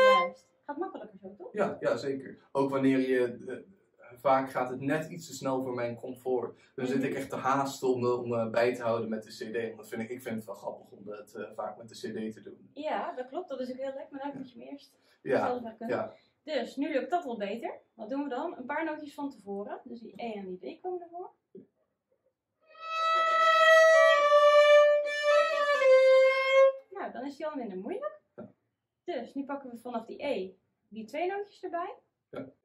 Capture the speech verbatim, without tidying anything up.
Juist. Gaat makkelijker zo, toch? Ja, ja, zeker. Ook wanneer je... Uh, vaak gaat het net iets te snel voor mijn comfort. Dus mm. zit ik echt te haasten om, om uh, bij te houden met de cd. Want vind ik, ik vind het wel grappig om dat uh, vaak met de cd te doen. Ja, dat klopt. Dat is ook heel lekker. Maar daar moet je me eerst zelf maar kunnen. Ja. Dus, nu lukt dat wel beter. Wat doen we dan? Een paar nootjes van tevoren. Dus die E en die B komen ervoor. Nou, dan is die al minder moeilijk. Dus, nu pakken we vanaf die E die twee nootjes erbij. Ja.